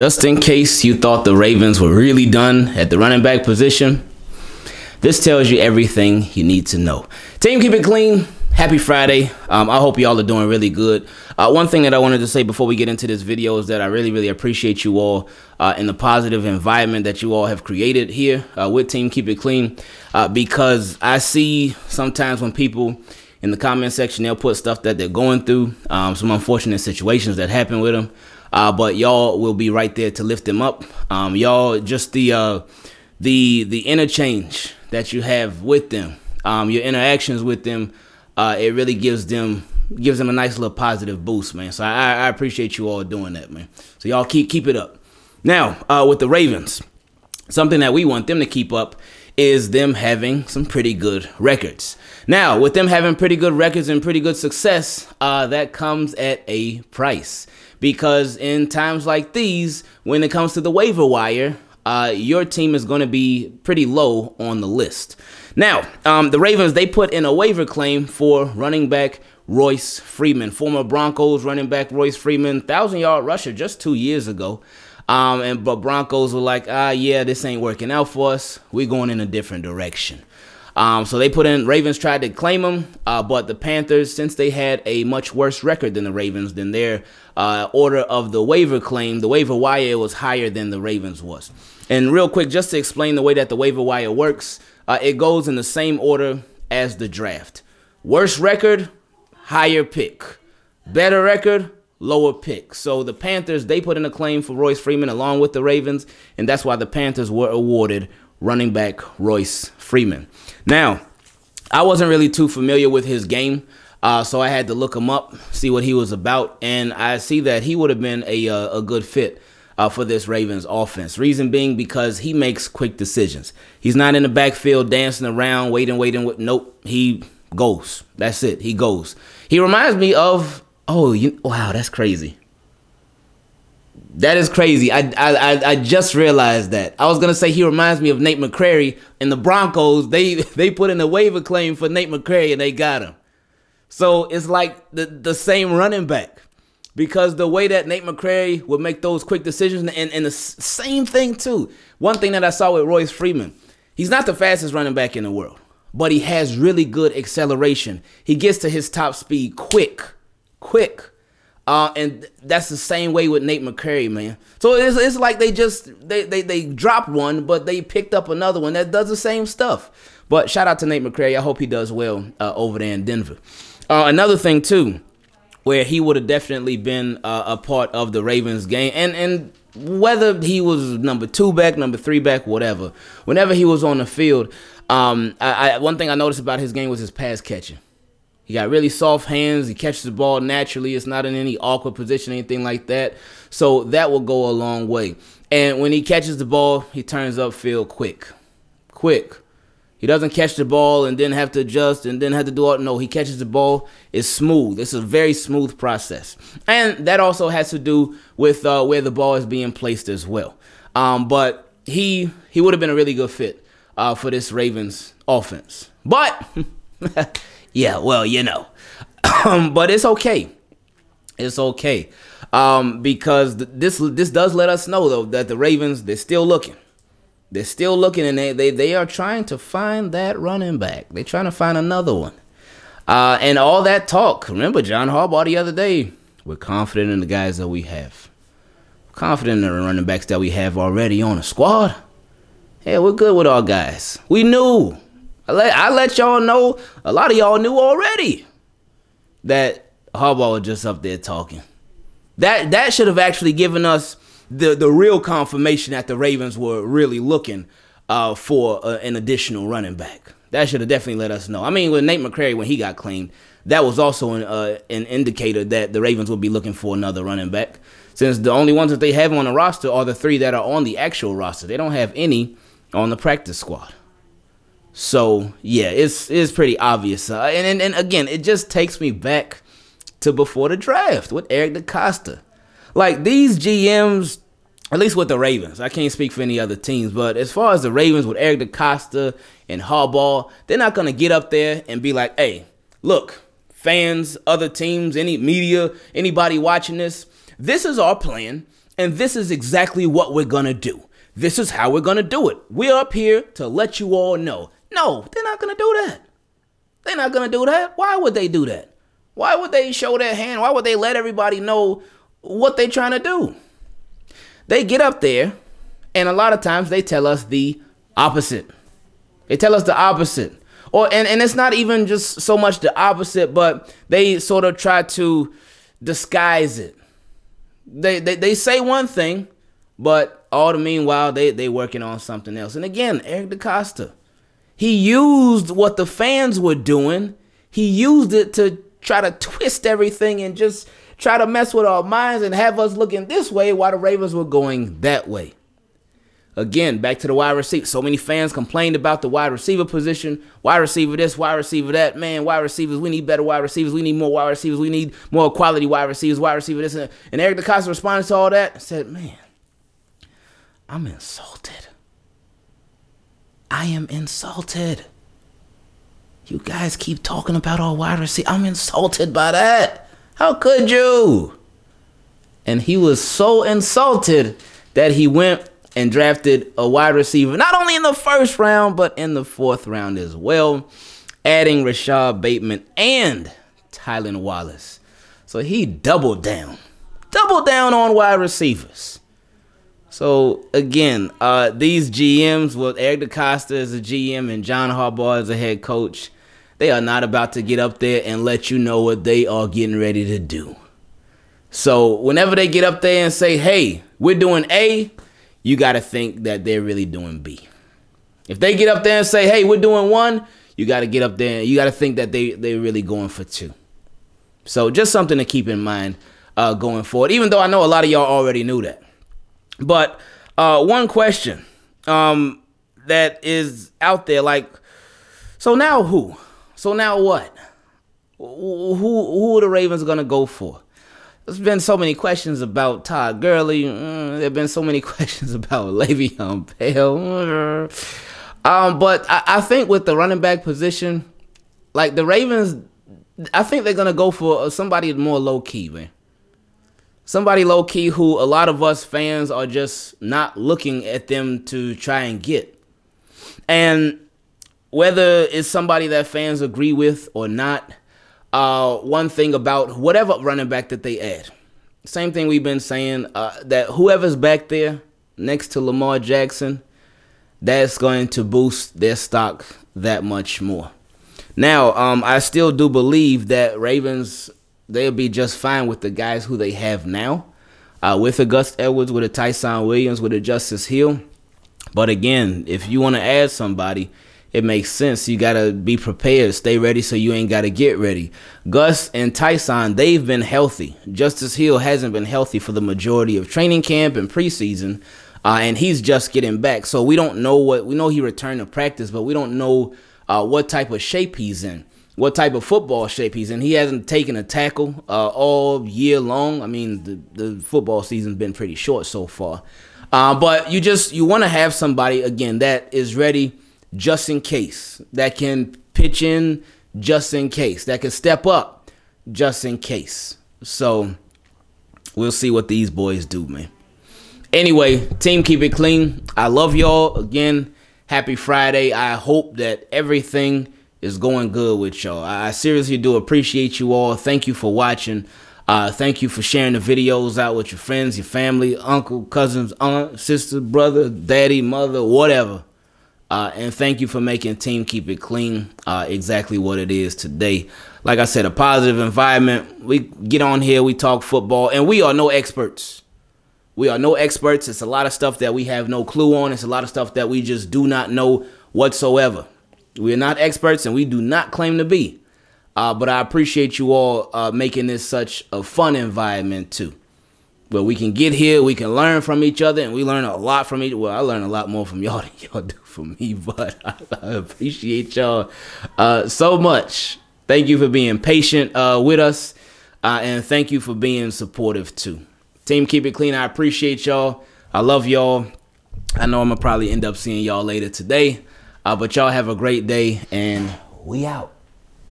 Just in case you thought the Ravens were really done at the running back position, this tells you everything you need to know. Team, keep it clean. Happy Friday. I hope y'all are doing really good. One thing that I wanted to say before we get into this video is that I really, really appreciate you all in the positive environment that you all have created here with Team Keep It Clean, because I see sometimes when people in the comment section, they'll put stuff that they're going through, some unfortunate situations that happen with them. But y'all will be right there to lift them up. Y'all, just the interchange that you have with them, your interactions with them, it really gives them a nice little positive boost, man. So I appreciate you all doing that, man. So y'all keep it up. Now, with the Ravens, something that we want them to keep up is them having some pretty good records. Now, with them having pretty good records and pretty good success, that comes at a price. Because in times like these, when it comes to the waiver wire, your team is going to be pretty low on the list. Now, the Ravens, they put in a waiver claim for running back Royce Freeman, former Broncos running back Royce Freeman, 1,000-yard rusher just 2 years ago. But Broncos were like, yeah, this ain't working out for us. We're going in a different direction. So they put in, Ravens tried to claim him, but the Panthers, since they had a much worse record than the Ravens, then their order of the waiver claim, the waiver wire was higher than the Ravens was. And real quick, just to explain the way that the waiver wire works, it goes in the same order as the draft. Worse record, higher pick. Better record, lower pick. So the Panthers, they put in a claim for Royce Freeman along with the Ravens, and that's why the Panthers were awarded running back Royce Freeman. Now, I wasn't really too familiar with his game, so I had to look him up, see what he was about, and I see that he would have been a good fit for this Ravens offense. Reason being because he makes quick decisions. He's not in the backfield dancing around, waiting. Nope, he goes. That's it. He goes. He reminds me of, wow, that's crazy. That is crazy. I just realized that. I was going to say he reminds me of Nate McCrary and the Broncos. They put in a waiver claim for Nate McCrary and they got him. So it's like the same running back, because the way that Nate McCrary would make those quick decisions, and the same thing too. One thing that I saw with Royce Freeman, he's not the fastest running back in the world, but he has really good acceleration. He gets to his top speed quick. And that's the same way with Nate McCrary, man. So it's like they just they dropped one, but they picked up another one that does the same stuff. But shout out to Nate McCrary. I hope he does well over there in Denver. Another thing too, where he would have definitely been a part of the Ravens game, and whether he was number two back, number three back, whatever, whenever he was on the field, one thing I noticed about his game was his pass catching. He got really soft hands. He catches the ball naturally. It's not in any awkward position, anything like that. So that will go a long way. And when he catches the ball, he turns upfield quick. He doesn't catch the ball and then have to adjust and then have to do all. No, he catches the ball. It's smooth. It's a very smooth process. And that also has to do with where the ball is being placed as well. But he would have been a really good fit for this Ravens offense. But... yeah, well, you know, but it's okay. It's okay, because this does let us know, though, that the Ravens, they're still looking. They're still looking, and they are trying to find that running back. They're trying to find another one. And all that talk, remember John Harbaugh the other day, we're confident in the guys that we have. We're confident in the running backs that we have already on the squad. Hey, we're good with our guys. We knew. I let y'all know, a lot of y'all knew already that Harbaugh was just up there talking. That should have actually given us the real confirmation that the Ravens were really looking for an additional running back. That should have definitely let us know. I mean, with Nate McCrary, when he got claimed, that was also an indicator that the Ravens would be looking for another running back, since the only ones that they have on the roster are the three that are on the actual roster. They don't have any on the practice squad. So, yeah, it's pretty obvious. And again, it just takes me back to before the draft with Eric DeCosta. Like, these GMs, at least with the Ravens, I can't speak for any other teams, but as far as the Ravens with Eric DeCosta and Harbaugh, they're not going to get up there and be like, hey, look, fans, other teams, any media, anybody watching this, this is our plan, And this is exactly what we're going to do. This is how we're going to do it. We're up here to let you all know. No, they're not going to do that. They're not going to do that. Why would they do that? Why would they show their hand? Why would they let everybody know what they're trying to do? They get up there, and a lot of times they tell us the opposite. They tell us the opposite. And it's not even just so much the opposite, but they sort of try to disguise it. They say one thing, but all the meanwhile, they working on something else. And again, Eric DeCosta, he used what the fans were doing. He used it to try to twist everything and just try to mess with our minds and have us looking this way while the Ravens were going that way. Again, back to the wide receiver. So many fans complained about the wide receiver position. Wide receiver this, wide receiver that. Man, wide receivers, we need better wide receivers. We need more wide receivers. We need more quality wide receivers. Wide receiver this. And Eric DeCosta responded to all that and said, man, I'm insulted. I am insulted. You guys keep talking about our wide receiver. I'm insulted by that. How could you? And he was so insulted that he went and drafted a wide receiver, not only in the first round, but in the fourth round as well, adding Rashad Bateman and Tylen Wallace. So he doubled down on wide receivers. So again, these GMs, well, Eric DeCosta is a GM and John Harbaugh is a head coach. They are not about to get up there and let you know what they are getting ready to do. So whenever they get up there and say, hey, we're doing A, you got to think that they're really doing B. If they get up there and say, hey, we're doing one, you got to get up there and you got to think that they're really going for two. So just something to keep in mind going forward, even though I know a lot of y'all already knew that. But one question that is out there, like, so now who? So now what? Who are the Ravens going to go for? There's been so many questions about Todd Gurley. There have been so many questions about Le'Veon Bell. But I think with the running back position, like the Ravens, I think they're going to go for somebody more low-key, man. Somebody low-key who a lot of us fans are just not looking at them to try and get. And whether it's somebody that fans agree with or not, one thing about whatever running back that they add, same thing we've been saying, that whoever's back there next to Lamar Jackson, that's going to boost their stock that much more. Now, I still do believe that Ravens, they'll be just fine with the guys who they have now, with a Gus Edwards, with a Tyson Williams, with a Justice Hill. But again, if you want to add somebody, it makes sense. You got to be prepared. Stay ready so you ain't got to get ready. Gus and Tyson, they've been healthy. Justice Hill hasn't been healthy for the majority of training camp and preseason, and he's just getting back. So we don't know what – we know he returned to practice, but we don't know what type of shape he's in, what type of football shape he's in. He hasn't taken a tackle all year long. I mean, the football season's been pretty short so far. But you want to have somebody, again, that is ready – just in case, that can pitch in just in case, that can step up just in case. So we'll see what these boys do, man. Anyway, team, keep it clean. I love y'all. Again, happy Friday. I hope that everything is going good with y'all. I seriously do appreciate you all. Thank you for watching. Thank you for sharing the videos out with your friends, your family, uncle, cousins, aunt, sister, brother, daddy, mother, whatever. And thank you for making Team Keep It Clean exactly what it is today. Like I said, a positive environment. We get on here, we talk football, and we are no experts. We are no experts. It's a lot of stuff that we have no clue on. It's a lot of stuff that we just do not know whatsoever. We are not experts, and we do not claim to be. But I appreciate you all making this such a fun environment, too. But we can get here, we can learn from each other, and we learn a lot from each other. Well, I learn a lot more from y'all than y'all do from me, but I appreciate y'all so much. Thank you for being patient with us, and thank you for being supportive, too. Team Keep It Clean, I appreciate y'all. I love y'all. I know I'm going to probably end up seeing y'all later today, but y'all have a great day, and we out.